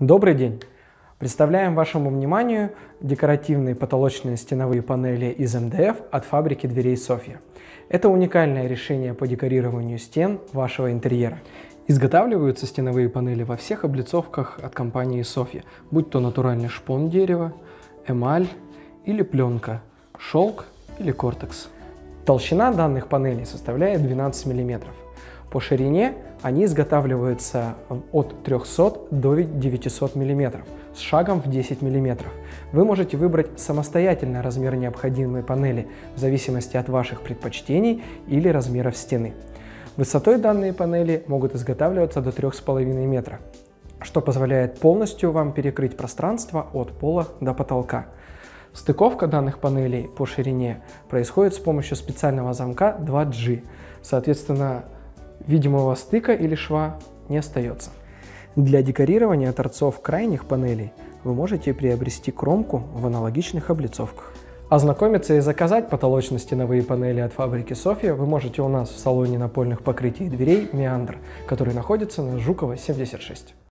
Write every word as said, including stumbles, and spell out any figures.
Добрый день! Представляем вашему вниманию декоративные потолочные стеновые панели из эм дэ эф от фабрики дверей Sofia. Это уникальное решение по декорированию стен вашего интерьера. Изготавливаются стеновые панели во всех облицовках от компании Sofia, будь то натуральный шпон дерева, эмаль или пленка, шелк или кортекс. Толщина данных панелей составляет двенадцать миллиметров. По ширине они изготавливаются от трёхсот до девятисот миллиметров с шагом в десять миллиметров. Вы можете выбрать самостоятельно размер необходимой панели в зависимости от ваших предпочтений или размеров стены. Высотой данные панели могут изготавливаться до трёх с половиной метра, что позволяет полностью вам перекрыть пространство от пола до потолка. Стыковка данных панелей по ширине происходит с помощью специального замка два джи, соответственно, видимого стыка или шва не остается. Для декорирования торцов крайних панелей вы можете приобрести кромку в аналогичных облицовках. Ознакомиться и заказать потолочно-стеновые панели от фабрики Sofia вы можете у нас в салоне напольных покрытий и дверей «Меандр», который находится на Жукова, семьдесят шесть.